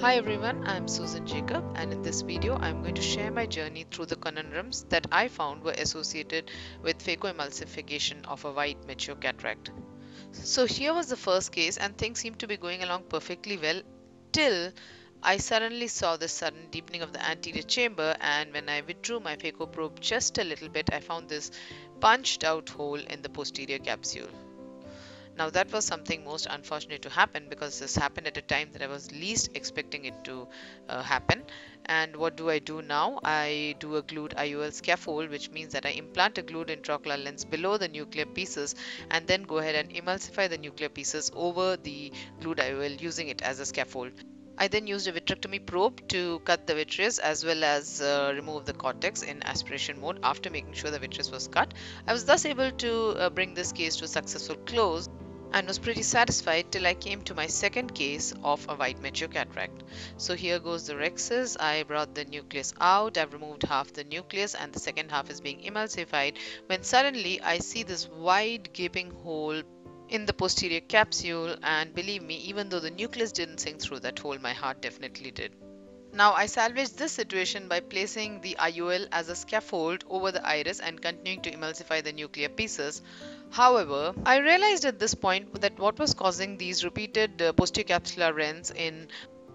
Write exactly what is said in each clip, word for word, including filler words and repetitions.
Hi everyone, I am Soosan Jacob, and in this video I am going to share my journey through the conundrums that I found were associated with phaco emulsification of a white mature cataract. So here was the first case, and things seemed to be going along perfectly well till I suddenly saw this sudden deepening of the anterior chamber, and when I withdrew my phaco probe just a little bit, I found this punched out hole in the posterior capsule. Now that was something most unfortunate to happen, because this happened at a time that I was least expecting it to uh, happen. And what do I do now? I do a glued I O L scaffold, which means that I implant a glued intraocular lens below the nuclear pieces and then go ahead and emulsify the nuclear pieces over the glued I O L using it as a scaffold. I then used a vitrectomy probe to cut the vitreous as well as uh, remove the cortex in aspiration mode after making sure the vitreous was cut. I was thus able to uh, bring this case to a successful close, and was pretty satisfied till I came to my second case of a white mature cataract. So here goes the rhexis. I brought the nucleus out, I've removed half the nucleus and the second half is being emulsified, when suddenly I see this wide gaping hole in the posterior capsule, and believe me, even though the nucleus didn't sink through that hole, my heart definitely did. Now I salvaged this situation by placing the I O L as a scaffold over the iris and continuing to emulsify the nuclear pieces. However, I realized at this point that what was causing these repeated uh, posterior capsular rents in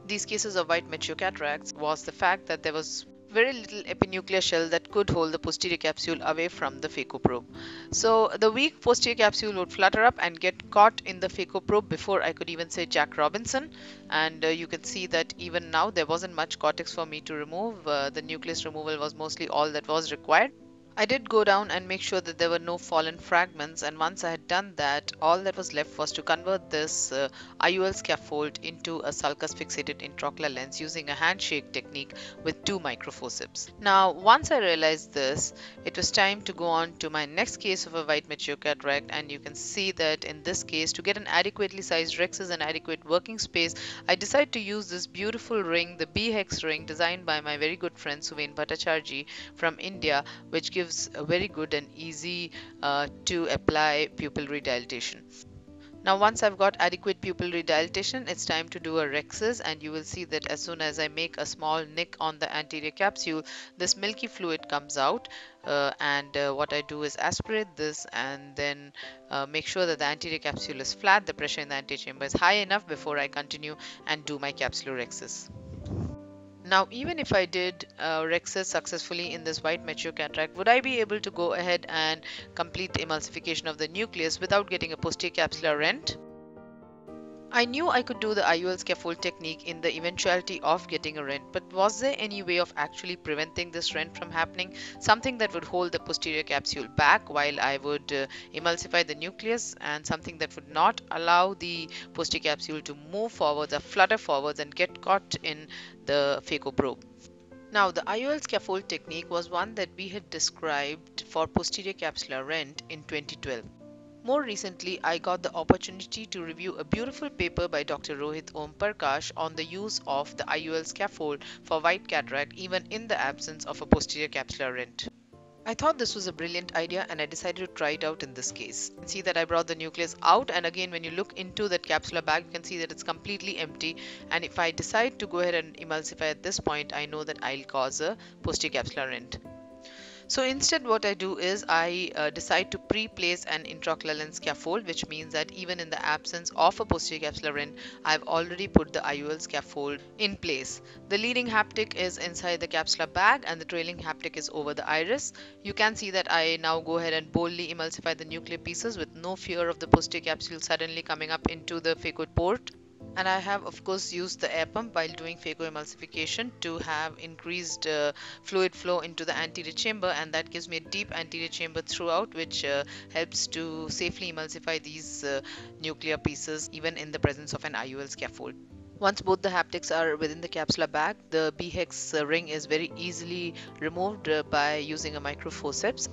these cases of white mature cataracts was the fact that there was very little epinuclear shell that could hold the posterior capsule away from the phaco probe. So the weak posterior capsule would flutter up and get caught in the phaco probe before I could even say Jack Robinson, and uh, you can see that even now there wasn't much cortex for me to remove. Uh, the nucleus removal was mostly all that was required. I did go down and make sure that there were no fallen fragments, and once I had done that, all that was left was to convert this uh, I O L scaffold into a sulcus fixated intraocular lens using a handshake technique with two microforceps. Now once I realized this, it was time to go on to my next case of a white mature cataract, and you can see that in this case, to get an adequately sized rhexis and adequate working space, I decided to use this beautiful ring, the B-hex ring, designed by my very good friend Suveen Bhattacharji from India, which gives gives a very good and easy uh, to apply pupillary dilatation. Now once I've got adequate pupillary dilatation, it's time to do a rhexis, and you will see that as soon as I make a small nick on the anterior capsule, this milky fluid comes out, uh, and uh, what I do is aspirate this and then uh, make sure that the anterior capsule is flat, the pressure in the anterior chamber is high enough before I continue and do my capsulorhexis. Now, even if I did uh, rhexis successfully in this white mature cataract, would I be able to go ahead and complete the emulsification of the nucleus without getting a posterior capsular rent? I knew I could do the I O L scaffold technique in the eventuality of getting a rent, but was there any way of actually preventing this rent from happening? Something that would hold the posterior capsule back while I would uh, emulsify the nucleus, and something that would not allow the posterior capsule to move forwards or flutter forwards and get caught in the phaco probe. Now, the I O L scaffold technique was one that we had described for posterior capsular rent in twenty twelve. More recently, I got the opportunity to review a beautiful paper by Doctor Rohit Om Parkash on the use of the I O L scaffold for white cataract even in the absence of a posterior capsular rent. I thought this was a brilliant idea, and I decided to try it out in this case. You can see that I brought the nucleus out, and again when you look into that capsular bag, you can see that it's completely empty, and if I decide to go ahead and emulsify at this point, I know that I'll cause a posterior capsular rent. So instead what I do is I uh, decide to pre-place an intraocular lens scaffold, which means that even in the absence of a posterior capsular rent, I've already put the I O L scaffold in place. The leading haptic is inside the capsular bag and the trailing haptic is over the iris. You can see that I now go ahead and boldly emulsify the nuclear pieces with no fear of the posterior capsule suddenly coming up into the phaco port. And I have of course used the air pump while doing phaco emulsification to have increased uh, fluid flow into the anterior chamber, and that gives me a deep anterior chamber throughout, which uh, helps to safely emulsify these uh, nuclear pieces even in the presence of an I O L scaffold. Once both the haptics are within the capsular bag, the B-hex ring is very easily removed uh, by using a microforceps.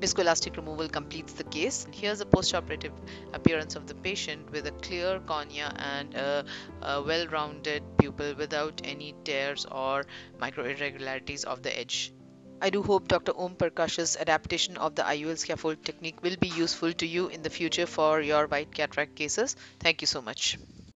Viscoelastic removal completes the case. And here's a postoperative appearance of the patient with a clear cornea and a, a well-rounded pupil without any tears or micro-irregularities of the edge. I do hope Doctor Om Parkash's adaptation of the I O L scaffold technique will be useful to you in the future for your white cataract cases. Thank you so much.